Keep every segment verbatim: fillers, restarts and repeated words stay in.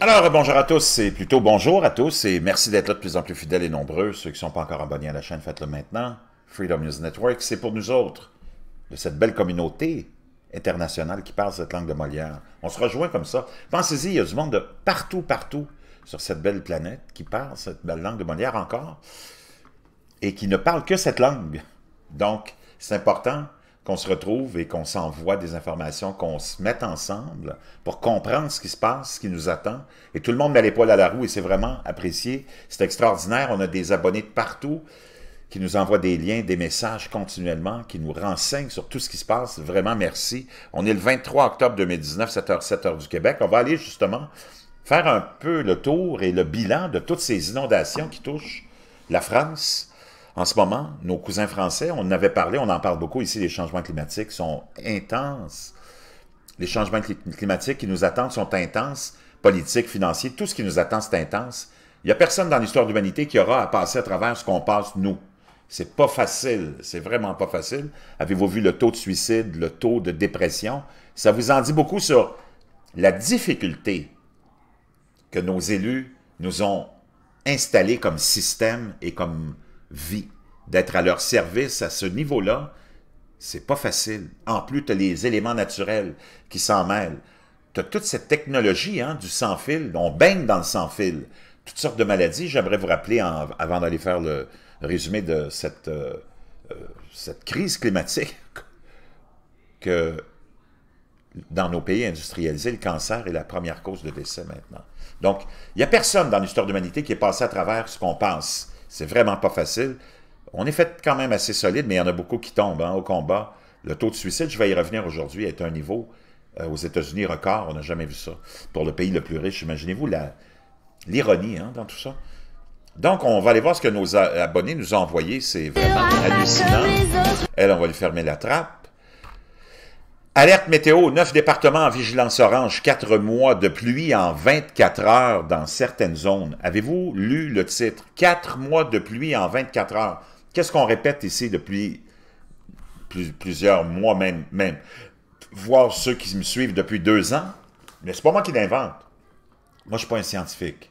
Alors, bonjour à tous, et plutôt bonjour à tous, et merci d'être là de plus en plus fidèles et nombreux. Ceux qui ne sont pas encore abonnés à la chaîne, faites-le maintenant. Freedom News Network, c'est pour nous autres, de cette belle communauté internationale qui parle cette langue de Molière. On se rejoint comme ça. Pensez-y, il y a du monde de partout, partout, sur cette belle planète, qui parle cette belle langue de Molière encore, et qui ne parle que cette langue. Donc, c'est important qu'on se retrouve et qu'on s'envoie des informations, qu'on se mette ensemble pour comprendre ce qui se passe, ce qui nous attend. Et tout le monde met l'épaule à la roue et c'est vraiment apprécié. C'est extraordinaire. On a des abonnés de partout qui nous envoient des liens, des messages continuellement, qui nous renseignent sur tout ce qui se passe. Vraiment, merci. On est le vingt-trois octobre deux mille dix-neuf, sept heures, sept heures du Québec. On va aller justement faire un peu le tour et le bilan de toutes ces inondations qui touchent la France. En ce moment, nos cousins français, on en avait parlé, on en parle beaucoup ici, les changements climatiques sont intenses. Les changements climatiques qui nous attendent sont intenses, politiques, financiers, tout ce qui nous attend, c'est intense. Il n'y a personne dans l'histoire de l'humanité qui aura à passer à travers ce qu'on passe, nous. C'est pas facile, c'est vraiment pas facile. Avez-vous vu le taux de suicide, le taux de dépression? Ça vous en dit beaucoup sur la difficulté que nos élus nous ont installée comme système et comme vie. D'être à leur service à ce niveau-là, c'est pas facile. En plus, tu as les éléments naturels qui s'en mêlent. Tu as toute cette technologie hein, du sans-fil, on baigne dans le sans-fil. Toutes sortes de maladies. J'aimerais vous rappeler, en, avant d'aller faire le résumé de cette, euh, euh, cette crise climatique, que dans nos pays industrialisés, le cancer est la première cause de décès maintenant. Donc, il n'y a personne dans l'histoire de l'humanité qui est passé à travers ce qu'on pense. C'est vraiment pas facile. On est fait quand même assez solide, mais il y en a beaucoup qui tombent hein, au combat. Le taux de suicide, je vais y revenir aujourd'hui, est un niveau euh, aux États-Unis record. On n'a jamais vu ça. Pour le pays le plus riche, imaginez-vous l'ironie hein, dans tout ça. Donc, on va aller voir ce que nos abonnés nous ont envoyé. C'est vraiment hallucinant. Elle, on va lui fermer la trappe. Alerte météo, neuf départements en vigilance orange, quatre mois de pluie en vingt-quatre heures dans certaines zones. Avez-vous lu le titre? Quatre mois de pluie en vingt-quatre heures. Qu'est-ce qu'on répète ici depuis plus, plusieurs mois même, même? Voir ceux qui me suivent depuis deux ans, mais c'est pas moi qui l'invente. Moi, je suis pas un scientifique.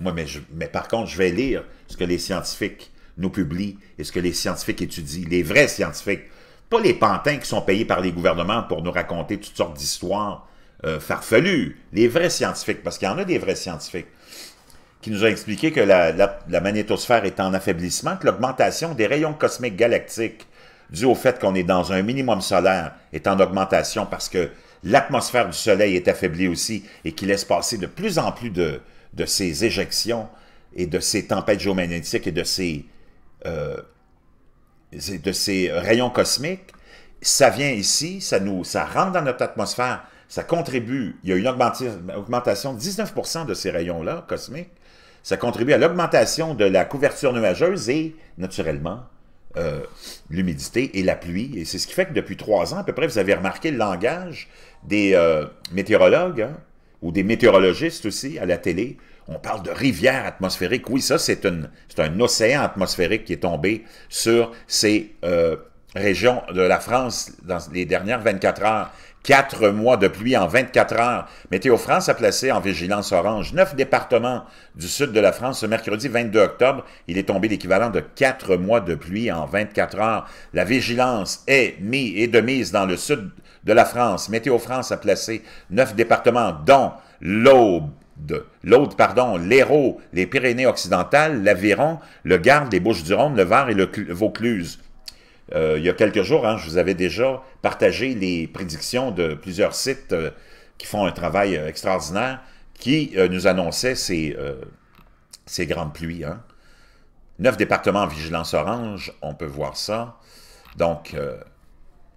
Moi, mais, je, mais par contre, je vais lire ce que les scientifiques nous publient et ce que les scientifiques étudient, les vrais scientifiques. Pas les pantins qui sont payés par les gouvernements pour nous raconter toutes sortes d'histoires euh, farfelues. Les vrais scientifiques, parce qu'il y en a des vrais scientifiques, qui nous ont expliqué que la, la, la magnétosphère est en affaiblissement, que l'augmentation des rayons cosmiques galactiques, due au fait qu'on est dans un minimum solaire, est en augmentation parce que l'atmosphère du Soleil est affaiblie aussi et qui laisse passer de plus en plus de, de ces éjections et de ces tempêtes géomagnétiques et de ces... Euh, de ces rayons cosmiques, ça vient ici, ça, nous, ça rentre dans notre atmosphère, ça contribue, il y a une augmentation de dix-neuf pour cent de ces rayons-là, cosmiques, ça contribue à l'augmentation de la couverture nuageuse et, naturellement, euh, l'humidité et la pluie. Et c'est ce qui fait que depuis trois ans, à peu près, vous avez remarqué le langage des euh, météorologues, hein, ou des météorologistes aussi, à la télé. On parle de rivière atmosphérique. Oui, ça, c'est un océan atmosphérique qui est tombé sur ces euh, régions de la France dans les dernières vingt-quatre heures. Quatre mois de pluie en vingt-quatre heures. Météo France a placé en vigilance orange neuf départements du sud de la France. Ce mercredi vingt-deux octobre, il est tombé l'équivalent de quatre mois de pluie en vingt-quatre heures. La vigilance est mise et de mise dans le sud de la France. Météo France a placé neuf départements, dont l'Aube, l'Aude, pardon, l'Hérault, les Pyrénées-Occidentales, l'Aveyron, le Garde, les Bouches-du-Rhône, le VAR et le Vaucluse. Euh, il y a quelques jours, hein, je vous avais déjà partagé les prédictions de plusieurs sites euh, qui font un travail euh, extraordinaire, qui euh, nous annonçaient ces, euh, ces grandes pluies. Hein. Neuf départements en vigilance orange, on peut voir ça. Donc... Euh,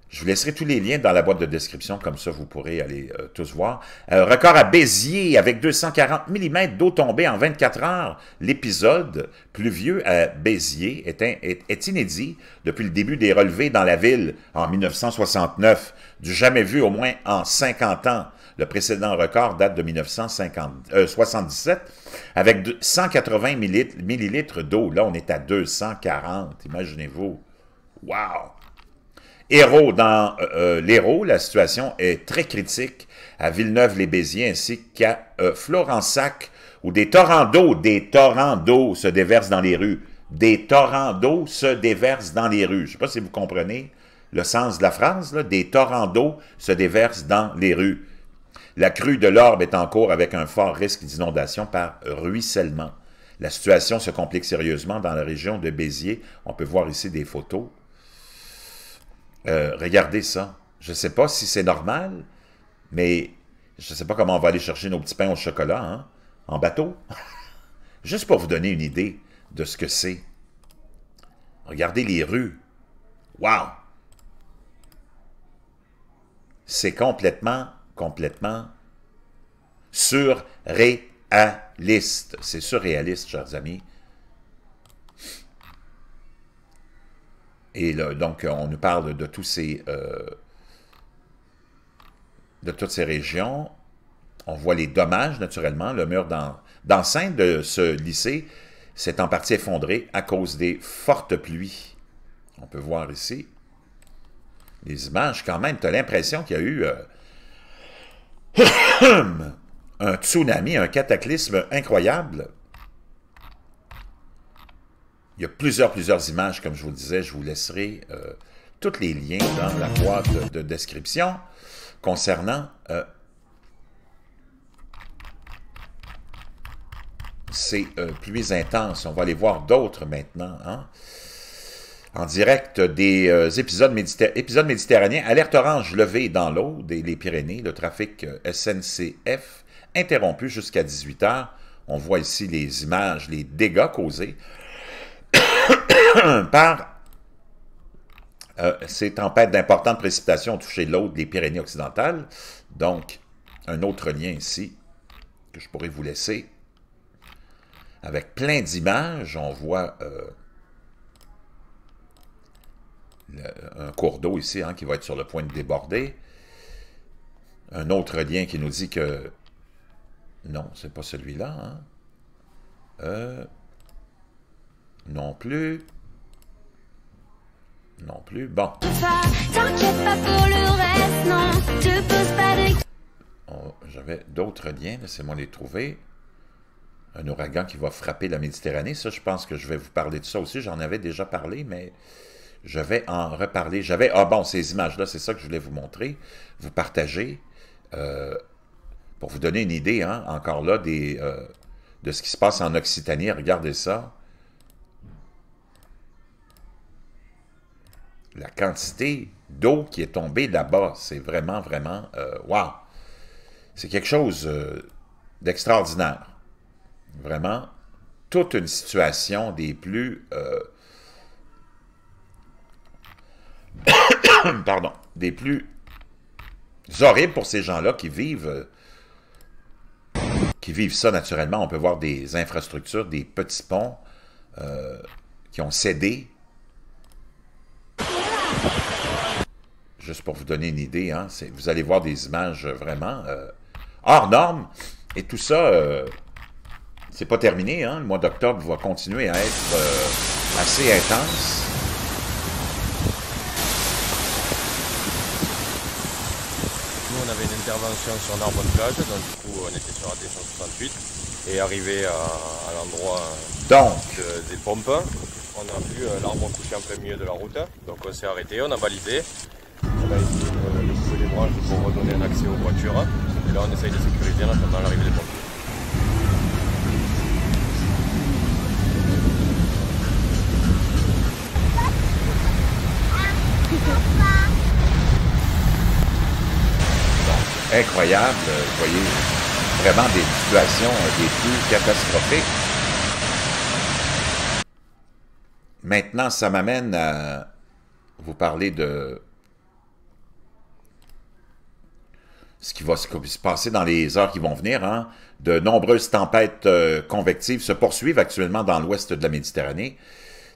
je vous laisserai tous les liens dans la boîte de description, comme ça vous pourrez aller euh, tous voir. Euh, record à Béziers avec deux cent quarante millimètres d'eau tombée en vingt-quatre heures. L'épisode pluvieux à Béziers est, in, est, est inédit depuis le début des relevés dans la ville en mille neuf cent soixante-neuf, du jamais vu au moins en cinquante ans. Le précédent record date de mille neuf cent soixante-dix-sept avec cent quatre-vingts millilitres d'eau. Là, on est à deux cent quarante, imaginez-vous. Wow! Hérault, dans euh, l'Hérault, la situation est très critique à Villeneuve-les-Béziers ainsi qu'à euh, Florensac, où des torrents d'eau, des torrents d'eau se déversent dans les rues. Des torrents d'eau se déversent dans les rues. Je ne sais pas si vous comprenez le sens de la phrase, là. Des torrents d'eau se déversent dans les rues. La crue de l'Orbe est en cours avec un fort risque d'inondation par ruissellement. La situation se complique sérieusement dans la région de Béziers. On peut voir ici des photos. Euh, regardez ça. Je ne sais pas si c'est normal, mais je ne sais pas comment on va aller chercher nos petits pains au chocolat, hein, en bateau. Juste pour vous donner une idée de ce que c'est. Regardez les rues. Wow! C'est complètement, complètement surréaliste. C'est surréaliste, chers amis. Et là, donc, on nous parle de tous ces, euh, de toutes ces régions. On voit les dommages, naturellement. Le mur d'enceinte de ce lycée s'est en partie effondré à cause des fortes pluies. On peut voir ici les images. Quand même, tu as l'impression qu'il y a eu euh, un tsunami, un cataclysme incroyable. Il y a plusieurs, plusieurs images, comme je vous le disais. Je vous laisserai euh, tous les liens dans la boîte de, de description concernant euh, ces euh, pluies intenses. On va aller voir d'autres maintenant, hein? En direct des euh, épisodes, méditer épisodes méditerranéens. Alerte orange levée dans l'Aude et les Pyrénées. Le trafic euh, S N C F interrompu jusqu'à dix-huit heures. On voit ici les images, les dégâts causés par euh, ces tempêtes d'importantes précipitations ont touché l'Aude, les Pyrénées-Occidentales. Donc, un autre lien ici que je pourrais vous laisser avec plein d'images. On voit euh, le, un cours d'eau ici, hein, qui va être sur le point de déborder. Un autre lien qui nous dit que... Non, c'est pas celui-là. Hein. Euh... Non plus. Non plus. Bon. Oh, j'avais d'autres liens. Laissez-moi les trouver. Un ouragan qui va frapper la Méditerranée. Ça, je pense que je vais vous parler de ça aussi. J'en avais déjà parlé, mais je vais en reparler. J'avais... Ah bon, ces images-là, c'est ça que je voulais vous montrer, vous partager, euh, pour vous donner une idée, hein, encore là, des, euh, de ce qui se passe en Occitanie. Regardez ça. La quantité d'eau qui est tombée là-bas, c'est vraiment, vraiment... Euh, wow! C'est quelque chose euh, d'extraordinaire. Vraiment, toute une situation des plus... Euh, pardon, des plus horribles pour ces gens-là qui vivent... Euh, qui vivent ça naturellement. On peut voir des infrastructures, des petits ponts euh, qui ont cédé. Juste pour vous donner une idée, hein, vous allez voir des images vraiment euh, hors normes. Et tout ça, euh, c'est pas terminé. Hein, le mois d'octobre va continuer à être euh, assez intense. Nous, on avait une intervention sur l'arbre de plage, donc du coup, on était sur la D cent soixante-huit. Et arrivé à, à l'endroit de, des pompes, on a vu euh, l'arbre couché en plein milieu de la route. Donc on s'est arrêté, on a validé. On a essayé de, de couper les branches pour redonner un accès aux voitures. Et là, on essaye de sécuriser en attendant l'arrivée des pompiers. Donc, incroyable, vous voyez, vraiment des situations des plus catastrophiques. Maintenant, ça m'amène à vous parler de... ce qui va se passer dans les heures qui vont venir, hein. De nombreuses tempêtes euh, convectives se poursuivent actuellement dans l'ouest de la Méditerranée.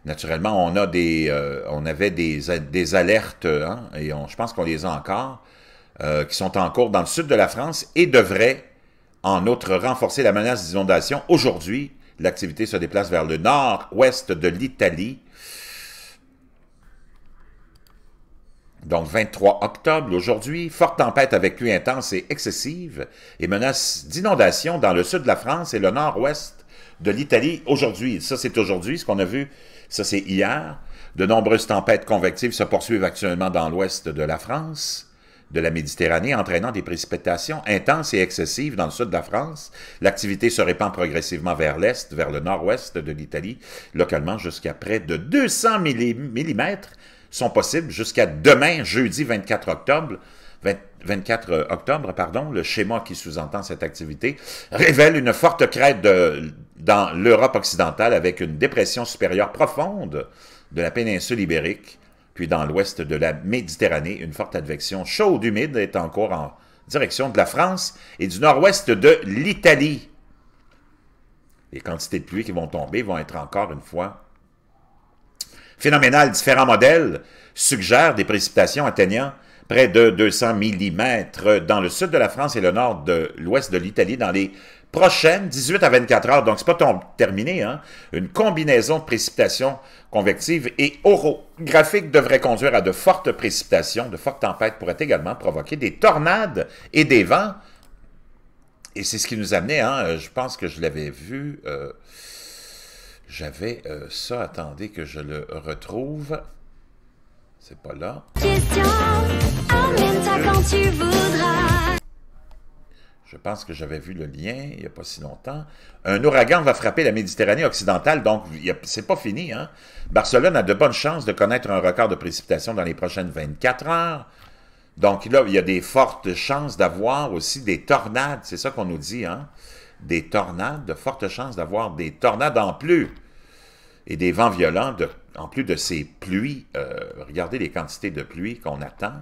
Naturellement, on a des, euh, on avait des, des alertes, hein, et on, je pense qu'on les a encore, euh, qui sont en cours dans le sud de la France et devraient, en outre, renforcer la menace d'inondation. Aujourd'hui, l'activité se déplace vers le nord-ouest de l'Italie. donc vingt-trois octobre, aujourd'hui, forte tempête avec pluie intense et excessive et menace d'inondations dans le sud de la France et le nord-ouest de l'Italie aujourd'hui. Ça, c'est aujourd'hui, ce qu'on a vu, ça, c'est hier. De nombreuses tempêtes convectives se poursuivent actuellement dans l'ouest de la France, de la Méditerranée, entraînant des précipitations intenses et excessives dans le sud de la France. L'activité se répand progressivement vers l'est, vers le nord-ouest de l'Italie, localement jusqu'à près de deux cents millimètres sont possibles jusqu'à demain, jeudi vingt-quatre octobre, vingt, vingt-quatre octobre pardon, le schéma qui sous-entend cette activité révèle une forte crête de, dans l'Europe occidentale avec une dépression supérieure profonde de la péninsule ibérique, puis dans l'ouest de la Méditerranée, une forte advection chaude humide est en cours en direction de la France et du nord-ouest de l'Italie. Les quantités de pluie qui vont tomber vont être encore une fois phénoménales. Différents modèles suggèrent des précipitations atteignant près de deux cents millimètres dans le sud de la France et le nord de l'ouest de l'Italie dans les prochaines dix-huit à vingt-quatre heures, donc c'est pas terminé, hein? Une combinaison de précipitations convectives et orographiques devrait conduire à de fortes précipitations, de fortes tempêtes pourraient également provoquer des tornades et des vents. Et c'est ce qui nous amenait, hein? Je pense que je l'avais vu, euh, j'avais euh, ça, attendez que je le retrouve, c'est pas là. Question, amène-toi quand tu voudras. Je pense que j'avais vu le lien il n'y a pas si longtemps. Un ouragan va frapper la Méditerranée occidentale, donc c'est pas fini, hein? Barcelone a de bonnes chances de connaître un record de précipitations dans les prochaines vingt-quatre heures. Donc là, il y a des fortes chances d'avoir aussi des tornades, c'est ça qu'on nous dit, hein? Des tornades, de fortes chances d'avoir des tornades en plus. Et des vents violents, de, en plus de ces pluies. Euh, regardez les quantités de pluie qu'on attend.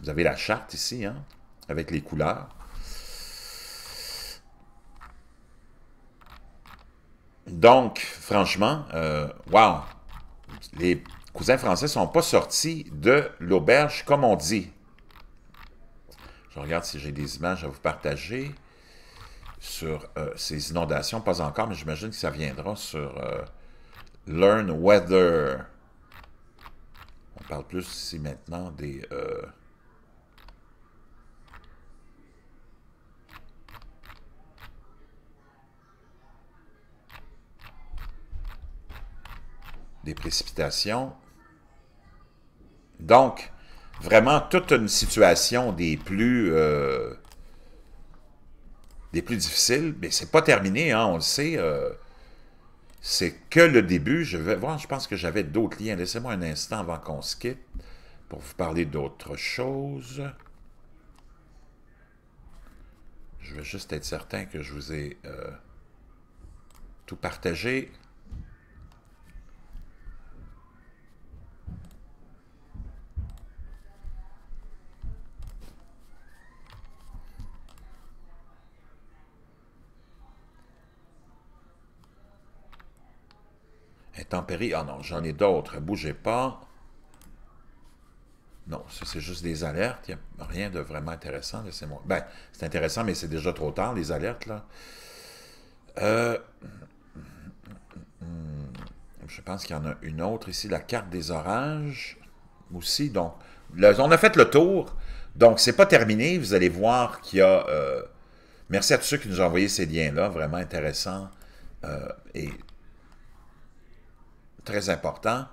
Vous avez la charte ici, hein? Avec les couleurs. Donc, franchement, euh, wow, les cousins français ne sont pas sortis de l'auberge, comme on dit. Je regarde si j'ai des images à vous partager sur euh, ces inondations. Pas encore, mais j'imagine que ça viendra sur euh, Learn Weather. On parle plus ici maintenant des... Euh, des précipitations. Donc, vraiment toute une situation des plus euh, des plus difficiles, mais c'est pas terminé, hein, on le sait. Euh, c'est que le début. Je vais voir, je pense que j'avais d'autres liens. Laissez-moi un instant avant qu'on se quitte pour vous parler d'autres choses. Je veux juste être certain que je vous ai euh, tout partagé. Intempéries. Ah non, j'en ai d'autres. Bougez pas. Non, ça, c'est juste des alertes. Il n'y a rien de vraiment intéressant. Laissez-moi. Ben, c'est intéressant, mais c'est déjà trop tard, les alertes, là. Euh... Je pense qu'il y en a une autre ici. La carte des orages aussi. Donc, le... on a fait le tour. Donc, c'est pas terminé. Vous allez voir qu'il y a... Euh... Merci à tous ceux qui nous ont envoyé ces liens-là. Vraiment intéressants. Euh... Et... très important.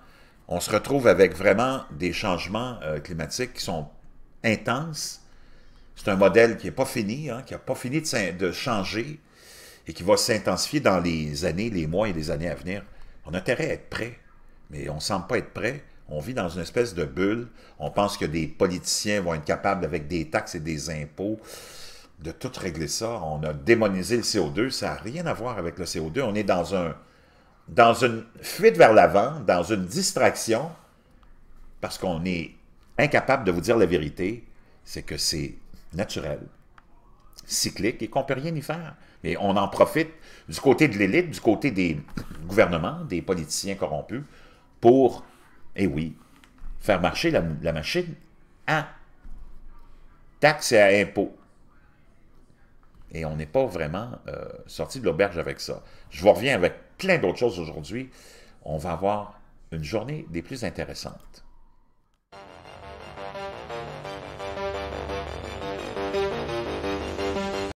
On se retrouve avec vraiment des changements euh, climatiques qui sont intenses. C'est un modèle qui n'est pas fini, hein, qui n'a pas fini de, de changer et qui va s'intensifier dans les années, les mois et les années à venir. On a intérêt à être prêt, mais on ne semble pas être prêt. On vit dans une espèce de bulle. On pense que des politiciens vont être capables, avec des taxes et des impôts, de tout régler ça. On a démonisé le C O deux. Ça n'a rien à voir avec le C O deux. On est dans un... dans une fuite vers l'avant, dans une distraction, parce qu'on est incapable de vous dire la vérité, c'est que c'est naturel, cyclique, et qu'on ne peut rien y faire. Mais on en profite du côté de l'élite, du côté des gouvernements, des politiciens corrompus, pour, eh oui, faire marcher la, la machine à taxes et à impôts. Et on n'est pas vraiment euh, sorti de l'auberge avec ça. Je vous reviens avec plein d'autres choses aujourd'hui. On va avoir une journée des plus intéressantes.